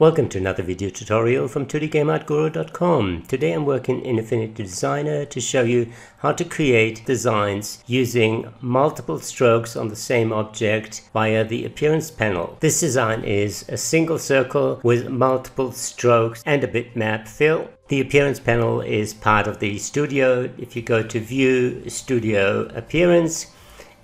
Welcome to another video tutorial from 2dgameartguru.com. Today I'm working in Affinity Designer to show you how to create designs using multiple strokes on the same object via the Appearance panel. This design is a single circle with multiple strokes and a bitmap fill. The Appearance panel is part of the Studio. If you go to View, Studio, Appearance,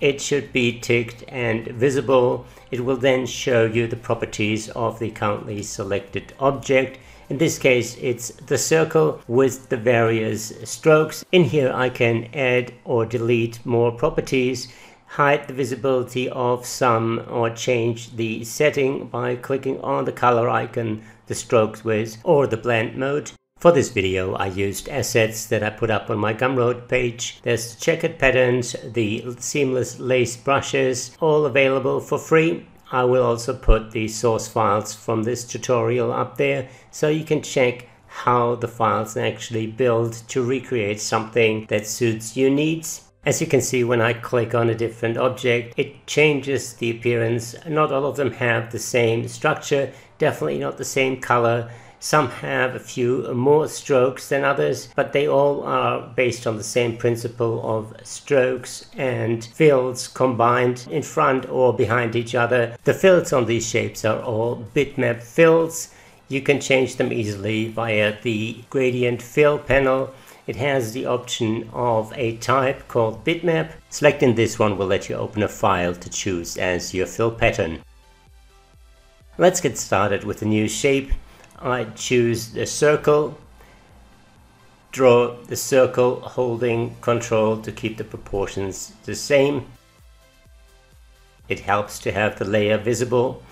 it should be ticked and visible. It will then show you the properties of the currently selected object. In this case, it's the circle with the various strokes. In here, I can add or delete more properties, hide the visibility of some, or change the setting by clicking on the color icon, the strokes width, or the blend mode. For this video, I used assets that I put up on my Gumroad page. There's the checkered patterns, the seamless lace brushes, all available for free. I will also put the source files from this tutorial up there so you can check how the files actually build to recreate something that suits your needs. As you can see, when I click on a different object, it changes the appearance. Not all of them have the same structure, definitely not the same color. Some have a few more strokes than others, but they all are based on the same principle of strokes and fills combined in front or behind each other. The fills on these shapes are all bitmap fills. You can change them easily via the gradient fill panel. It has the option of a type called bitmap. Selecting this one will let you open a file to choose as your fill pattern. Let's get started with a new shape. I choose the circle, draw the circle holding Ctrl to keep the proportions the same. It helps to have the layer visible.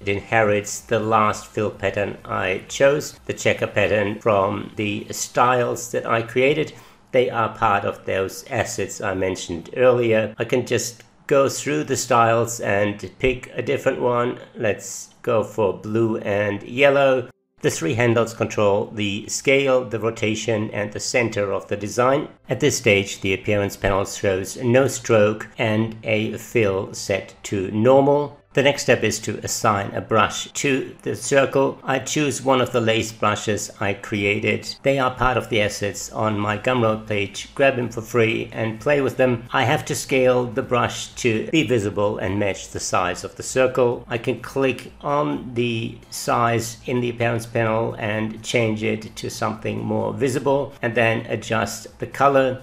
It inherits the last fill pattern I chose, the checker pattern, from the styles that I created. They are part of those assets I mentioned earlier. I can just go through the styles and pick a different one. Let's go for blue and yellow. The three handles control the scale, the rotation, and the center of the design. At this stage, the Appearance panel shows no stroke and a fill set to normal. The next step is to assign a brush to the circle. I choose one of the lace brushes I created. They are part of the assets on my Gumroad page. Grab them for free and play with them. I have to scale the brush to be visible and match the size of the circle. I can click on the size in the Appearance panel and change it to something more visible, and then adjust the color.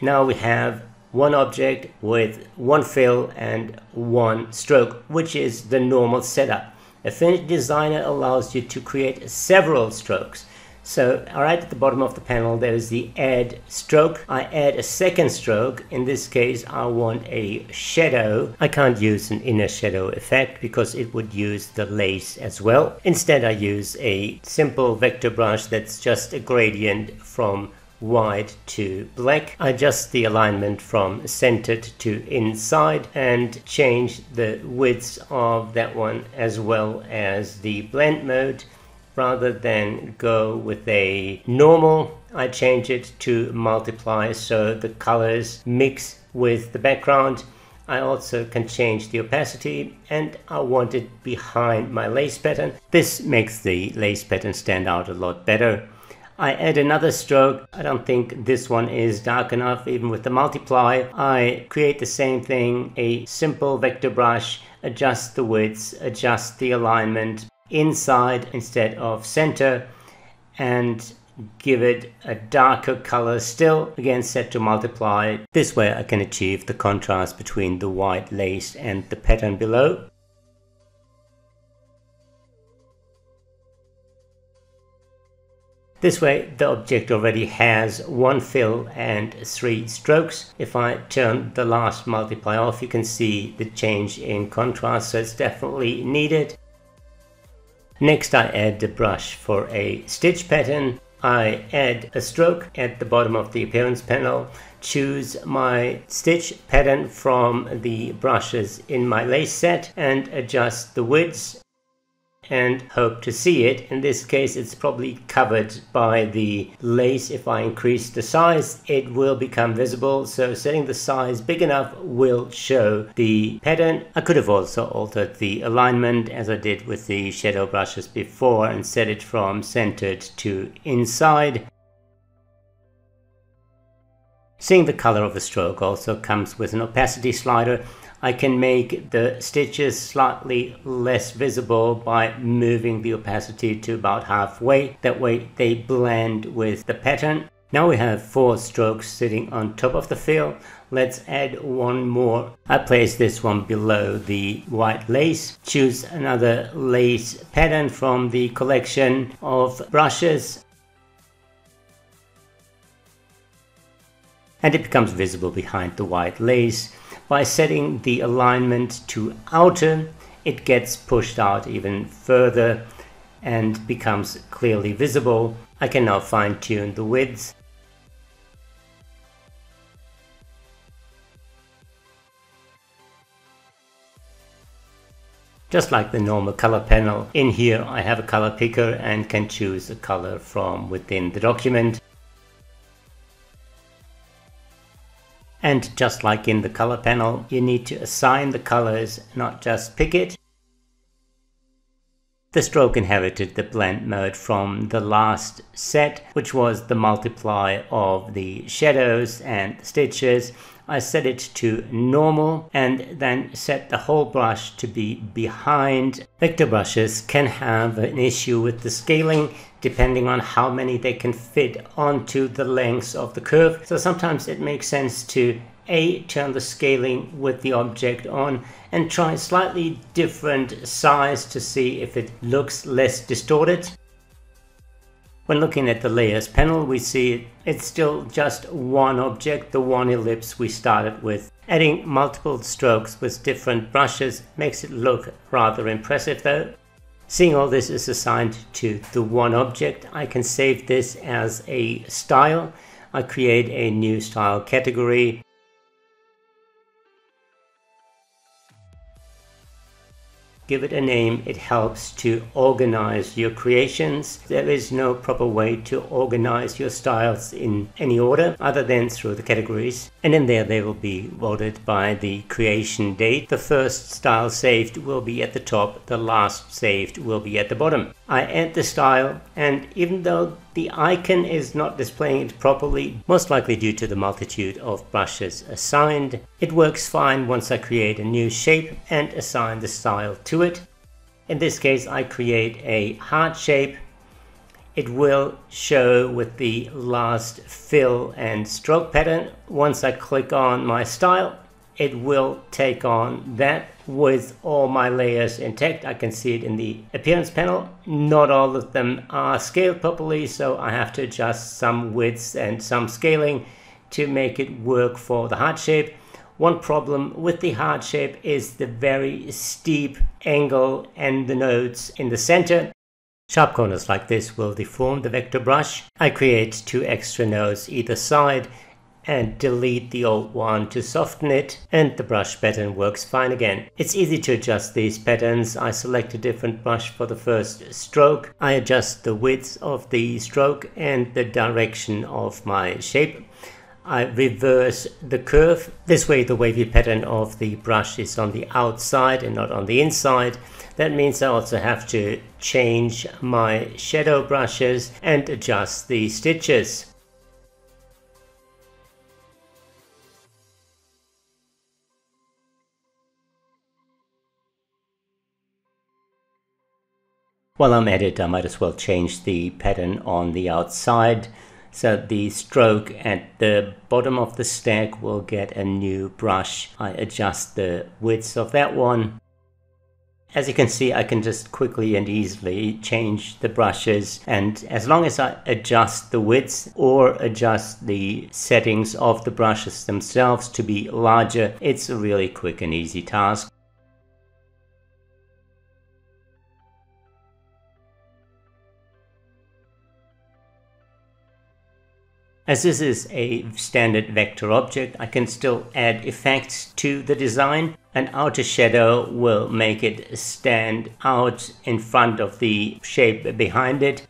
Now we have one object with one fill and one stroke, which is the normal setup. Affinity Designer allows you to create several strokes. So right at the bottom of the panel, there is the add stroke. I add a second stroke. In this case, I want a shadow. I can't use an inner shadow effect because it would use the lace as well. Instead, I use a simple vector brush that's just a gradient from white to black. I adjust the alignment from centered to inside and change the width of that one as well as the blend mode. Rather than go with a normal, I change it to multiply so the colors mix with the background. I also can change the opacity, and I want it behind my lace pattern. This makes the lace pattern stand out a lot better. I add another stroke. I don't think this one is dark enough even with the multiply. I create the same thing, a simple vector brush, adjust the width, adjust the alignment inside instead of center, and give it a darker color still, again set to multiply. This way I can achieve the contrast between the white lace and the pattern below. This way the object already has one fill and three strokes. If I turn the last multiply off, you can see the change in contrast, so it's definitely needed. Next I add the brush for a stitch pattern. I add a stroke at the bottom of the Appearance panel, choose my stitch pattern from the brushes in my lace set and adjust the width. and hope to see it. In this case, it's probably covered by the lace. If I increase the size, it will become visible. So setting the size big enough will show the pattern. I could have also altered the alignment as I did with the shadow brushes before and set it from centered to inside. Seeing the color of the stroke also comes with an opacity slider. I can make the stitches slightly less visible by moving the opacity to about halfway. That way they blend with the pattern. Now we have 4 strokes sitting on top of the fill. Let's add one more. I place this one below the white lace. Choose another lace pattern from the collection of brushes, and it becomes visible behind the white lace. By setting the alignment to outer, it gets pushed out even further and becomes clearly visible. I can now fine-tune the width. Just like the normal color panel, in here I have a color picker and can choose a color from within the document. And just like in the color panel, you need to assign the colors, not just pick it. The stroke inherited the blend mode from the last set, which was the multiply of the shadows and the stitches. I set it to normal and then set the whole brush to be behind. Vector brushes can have an issue with the scaling depending on how many they can fit onto the lengths of the curve. So sometimes it makes sense to turn the scaling with the object on and try slightly different size to see if it looks less distorted. When looking at the layers panel, we see it's still just one object, the one ellipse we started with. Adding multiple strokes with different brushes makes it look rather impressive though. Seeing all this is assigned to the one object, I can save this as a style. I create a new style category. Give it a name. It helps to organize your creations. There is no proper way to organize your styles in any order other than through the categories. And in there they will be ordered by the creation date. The first style saved will be at the top, the last saved will be at the bottom. I add the style, and even though the icon is not displaying it properly, most likely due to the multitude of brushes assigned, it works fine once I create a new shape and assign the style to it. In this case, I create a heart shape. It will show with the last fill and stroke pattern. Once I click on my style, it will take on that with all my layers intact. I can see it in the appearance panel. Not all of them are scaled properly, so I have to adjust some widths and some scaling to make it work for the heart shape. One problem with the heart shape is the very steep angle and the nodes in the center. Sharp corners like this will deform the vector brush. I create 2 extra nodes either side and delete the old one to soften it, and the brush pattern works fine again. It's easy to adjust these patterns. I select a different brush for the first stroke. I adjust the width of the stroke and the direction of my shape. I reverse the curve. This way the wavy pattern of the brush is on the outside and not on the inside. That means I also have to change my shadow brushes and adjust the stitches. While I'm at it, I might as well change the pattern on the outside, so the stroke at the bottom of the stack will get a new brush. I adjust the width of that one. As you can see, I can just quickly and easily change the brushes, and as long as I adjust the width or adjust the settings of the brushes themselves to be larger, it's a really quick and easy task. As this is a standard vector object, I can still add effects to the design. An outer shadow will make it stand out in front of the shape behind it.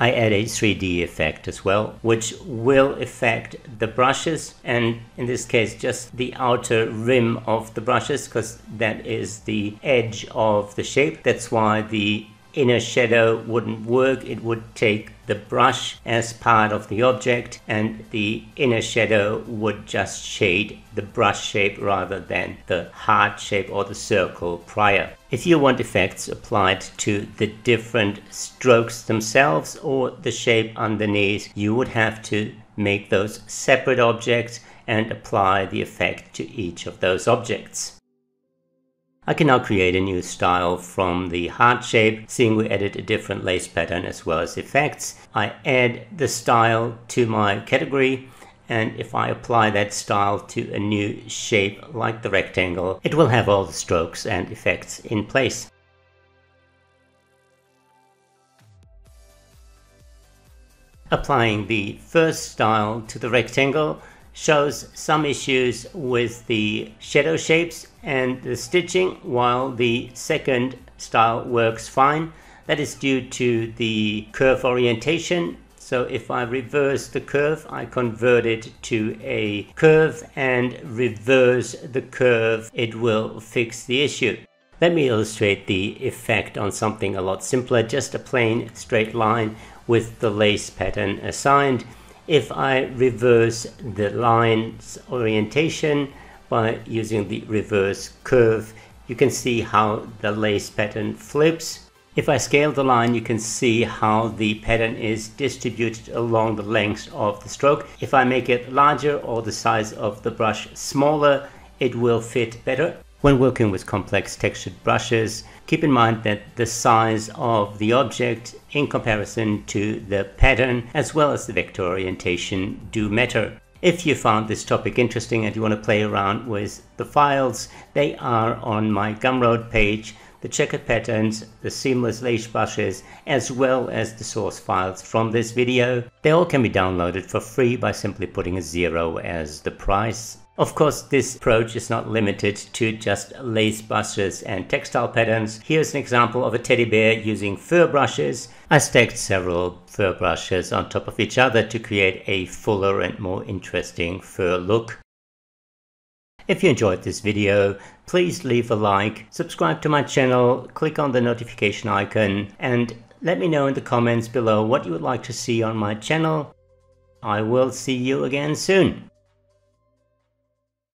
I add a 3D effect as well, which will affect the brushes, and in this case just the outer rim of the brushes, because that is the edge of the shape. That's why the inner shadow wouldn't work. It would take the brush as part of the object, and the inner shadow would just shade the brush shape rather than the heart shape or the circle prior. If you want effects applied to the different strokes themselves or the shape underneath, you would have to make those separate objects and apply the effect to each of those objects. I can now create a new style from the heart shape, seeing we added a different lace pattern as well as effects. I add the style to my category, and if I apply that style to a new shape like the rectangle, it will have all the strokes and effects in place. Applying the first style to the rectangle shows some issues with the shadow shapes and the stitching, while the second style works fine. That is due to the curve orientation. So if I reverse the curve, I convert it to a curve and reverse the curve, it will fix the issue. Let me illustrate the effect on something a lot simpler, just a plain straight line with the lace pattern assigned. If I reverse the line's orientation by using the reverse curve, you can see how the lace pattern flips. If I scale the line, you can see how the pattern is distributed along the length of the stroke. If I make it larger or the size of the brush smaller, it will fit better. When working with complex textured brushes, keep in mind that the size of the object in comparison to the pattern as well as the vector orientation do matter. If you found this topic interesting and you want to play around with the files, they are on my Gumroad page, the checkered patterns, the seamless lace brushes, as well as the source files from this video. They all can be downloaded for free by simply putting a 0 as the price. Of course, this approach is not limited to just lace brushes and textile patterns. Here's an example of a teddy bear using fur brushes. I stacked several fur brushes on top of each other to create a fuller and more interesting fur look. If you enjoyed this video, please leave a like, subscribe to my channel, click on the notification icon, and let me know in the comments below what you would like to see on my channel. I will see you again soon.